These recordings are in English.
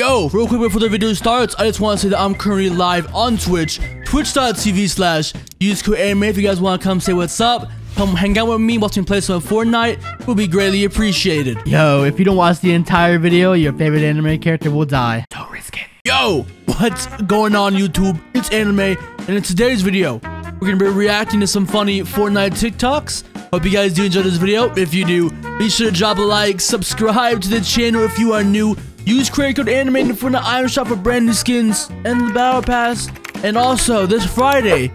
Yo, real quick before the video starts, I just want to say that I'm currently live on Twitch, twitch.tv/usecoolAnime. If you guys want to come say what's up, come hang out with me, watch me play some Fortnite, it will be greatly appreciated. Yo, if you don't watch the entire video, your favorite anime character will die. Don't risk it. Yo, what's going on YouTube? It's Anime, and in today's video, we're going to be reacting to some funny Fortnite TikToks. Hope you guys do enjoy this video. If you do, be sure to drop a like, subscribe to the channel if you are new, use creator code ANIMATED for the item shop for brand new skins and the battle pass, and also this Friday,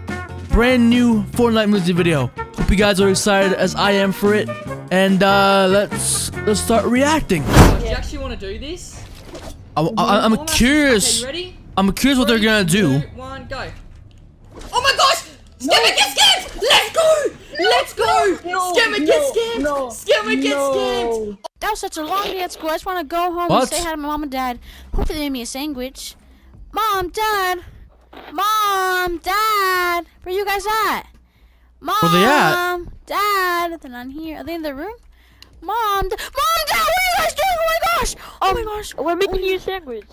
brand new Fortnite music video. Hope you guys are excited as I am for it, and let's start reacting. Do you actually want to do this? I'm curious. Okay, ready? I'm curious what they're gonna do. 3, 2, 1, go! Oh my gosh! Scammer get scammed! Let's go! Let's go! Scammer get scammed! Scammer get scammed! That was such a long day at school. I just want to go home and say hi to my mom and dad. Hopefully they made me a sandwich. Mom, dad, mom, dad, where are you guys at? Mom, where they at? Dad, they're not here. Are they in the room? Mom, mom, dad, what are you guys doing? Oh my gosh! Oh my gosh! We're making you a sandwich.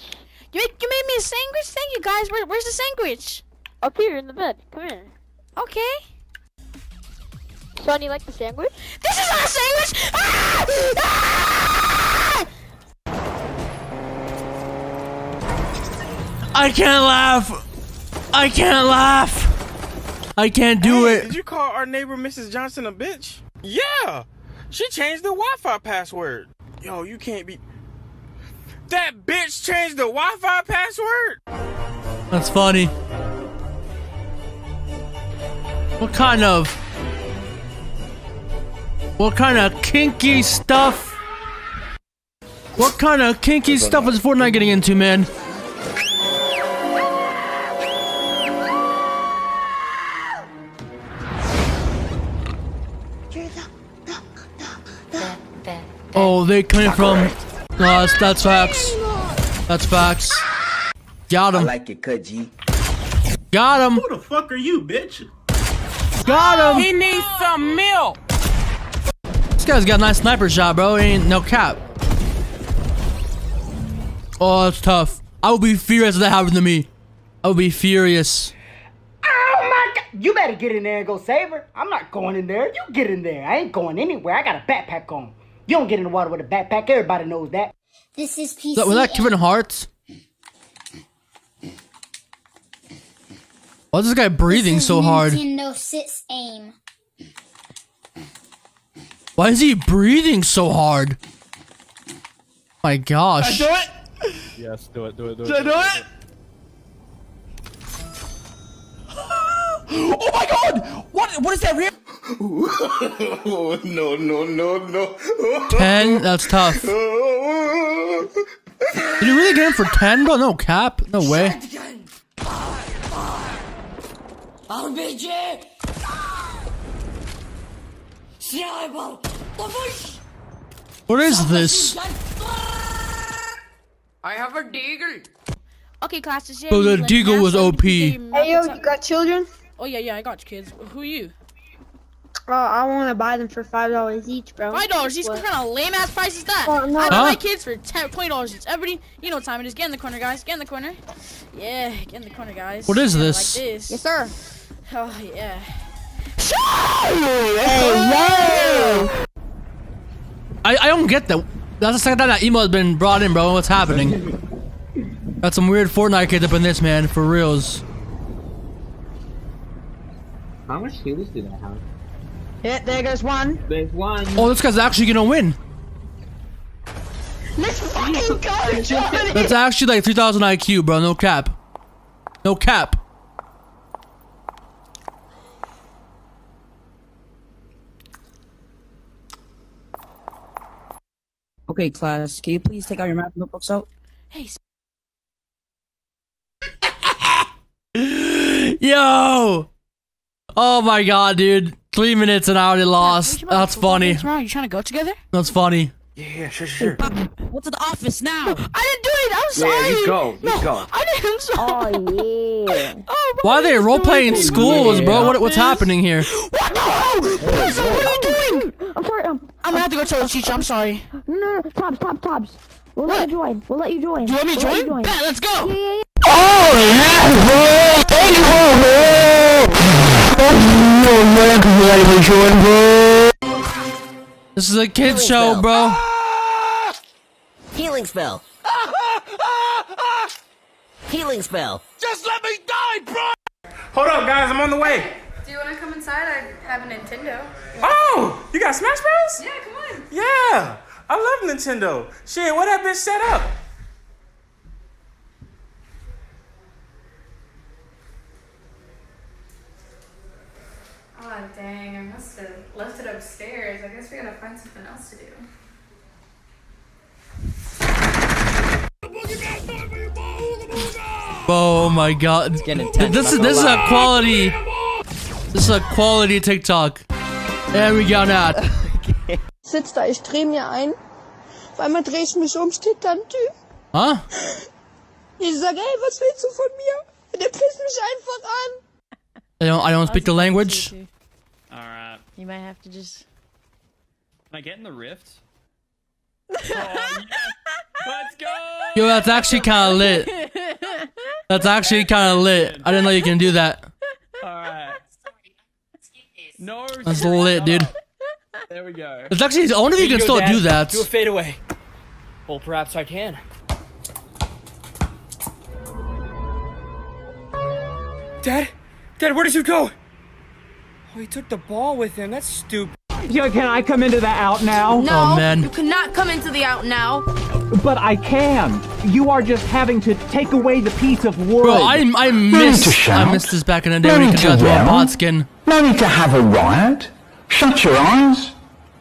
You made me a sandwich. Thank you guys. Where's the sandwich? Up here in the bed. Come here. Okay. Sean, you like the sandwich? This is not a sandwich! Ah! Ah! I can't laugh! I can't laugh! I can't do it! Did you call our neighbor Mrs. Johnson a bitch? Yeah! She changed the Wi-Fi password! Yo, you can't be... That bitch changed the Wi-Fi password?! That's funny. What kind of... what kind of kinky stuff? What kind of kinky stuff is Fortnite getting into, man? Oh, they coming from... that's facts. That's facts. Got him. I like it, cut G. Got him. Who the fuck are you, bitch? Got him. He needs some milk. This guy's got a nice sniper shot, bro. Ain't no cap. Oh, that's tough. I would be furious if that happened to me. I would be furious. Oh my god! You better get in there and go save her. I'm not going in there. You get in there. I ain't going anywhere. I got a backpack on. You don't get in the water with a backpack. Everybody knows that. This is PC. Was that Kevin Hart? Why is this guy breathing so hard? Nintendo sits aim. Why is he breathing so hard? My gosh. Should I do it? Yes, do it, do it, do it. Should I do it? Oh my god! What is that real? Oh, no, no, no, no. 10? That's tough. Did you really get him for 10, bro? No cap? No way. RPG! What is this? I have a deagle. Okay, classes. So the deagle was OP. Hey, yo, you got children? Oh, yeah, I got kids. Who are you? Oh, I want to buy them for $5 each, bro. $5? These kind of lame ass price is that? Oh, no. I buy my kids for $20 each. Everybody, you know what time it is. Get in the corner, guys. Get in the corner. Yeah, get in the corner, guys. What is this? Like this. Yes, sir. Oh, yeah. I don't get that. That's the second time that emo has been brought in, bro. What's happening? Got some weird Fortnite kids up in this, man. For reals. How much healers do they have? Yeah, there goes one. There's one. Oh, this guy's actually gonna win. Let's fucking go, Johnny. That's actually like 3,000 IQ, bro. No cap. No cap. Okay, class, can you please take out your math notebooks out? Hey. Yo! Oh my god, dude. 3 minutes and I already lost. Yeah, that's funny. What's wrong? You trying to go together? That's funny. Yeah, sure. Hey, what's at the office now? No, I didn't do it. I'm sorry. Yeah, you go. I didn't. I'm sorry. Oh, yeah. Oh, why are they role-playing schools, bro? What's happening here? What the hell? What are you doing? I'm sorry. I'm gonna have to go tell the teacher. I'm sorry. No, Tobs. We'll let you join. We'll let you join. Do you want me to join? Bet, let's go! Yeah, yeah, yeah. Oh, yeah, bro! Thank you, bro! Thank you, bro! This is a kid's show, bro. Healing spell. Healing spell. Just let me die, bro! Hold up, guys. I'm on the way. Do you want to come inside? I have a Nintendo. Oh! You got Smash Bros? Yeah, come on. Yeah! I love Nintendo. Shit, what that bitch set up? Oh, dang. I must have left it upstairs. I guess we gotta find something else to do. Oh my god. It's getting intense. This is a quality. This is a quality TikTok. There we go now. Sitz da, ich drehe mir ein. Auf einmal drehe ich mich um, steht da ein Typ. Huh? Ich sage, hey, was willst du von mir? Der pisst mich einfach an. I don't speak the language. Alright. You might have to just... Can I get in the rift? Oh, yeah. Let's go! Yo, that's actually kind of lit. That's actually kind of lit. I didn't know you can do that. Alright. No, that's lit, dude. There we go. It's actually, I wonder if you can still do that. Do a fadeaway. Well, perhaps I can. Dad? Dad, where did you go? Oh, he took the ball with him. That's stupid. Yo, can I come into the out now? No, oh, man. You cannot come into the out now. But I can. You are just having to take away the piece of wood. Bro, I missed this back in the day when you could go to a bot skin. No need to have a riot. Shut your eyes.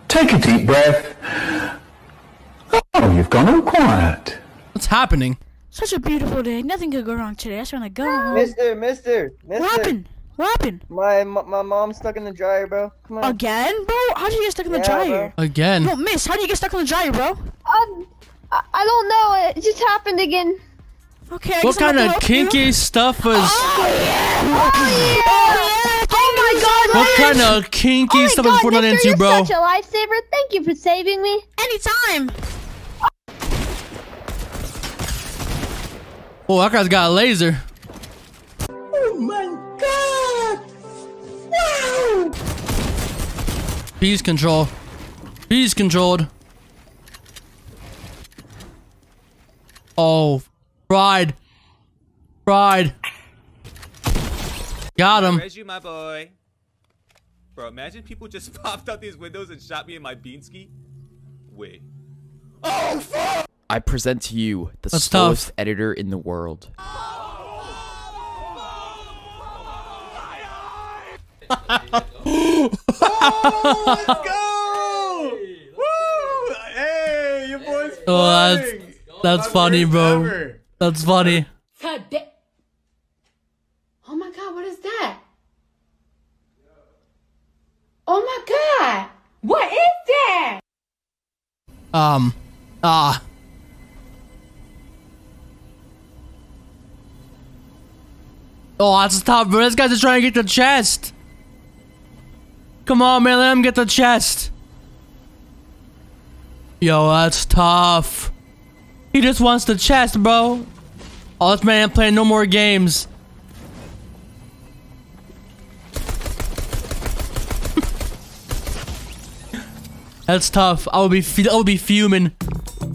Take a deep breath. Oh, you've gone all quiet. What's happening? Such a beautiful day. Nothing could go wrong today. I just want to go home. Mister. What happened? What happened? My mom's stuck in the dryer, bro. Come on. Again, bro? How did you get stuck in the dryer? Bro. Again. No, miss, how did you get stuck in the dryer, bro? I don't know. It just happened again. Okay, what kind of kinky stuff was... Oh, yeah. Oh my god, what kind of kinky stuff is Fortnite into, bro? You're such a lifesaver. Thank you for saving me. Anytime. Oh, that guy's got a laser. Oh my god. Wow. Bees control. Bees controlled. Oh. Fried. Fried. Got him. Where's you, my boy? Bro, imagine people just popped out these windows and shot me in my beanski. Wait. Oh, fuck! I present to you the slowest editor in the world. Oh, let's go! Woo! Hey, your boy's playing. That's funny, bro. Ever. That's funny. Oh my god, what is that? Oh my god! What is that? Oh, that's tough, bro. This guy's just trying to get the chest. Come on, man. Let him get the chest. Yo, that's tough. He just wants the chest, bro. Oh, this man ain't playing no more games. That's tough. I will be fuming.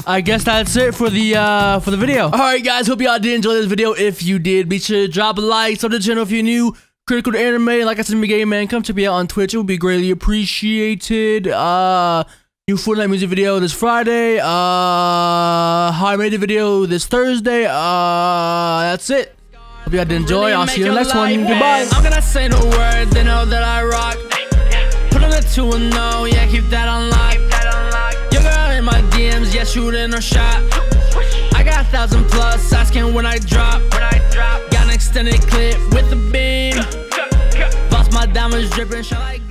I guess that's it for the video. All right, guys. Hope y'all did enjoy this video. If you did, be sure to drop a like, sub to the channel if you're new. Critical to anime, like I said in the game, man. Come check me out on Twitch. It would be greatly appreciated. New Fortnite music video this Friday. How I made the video this Thursday. That's it. Hope y'all did enjoy. I'll see you in the next one. Goodbye. I'm gonna say the word. They know that I rock. Put on the 2-0, yeah, keep that unlocked. Your girl in my DMs, yeah, shooting her shot. I got 1,000+ asking when I drop. Got an extended clip with the beam. Lost my diamonds dripping, shot like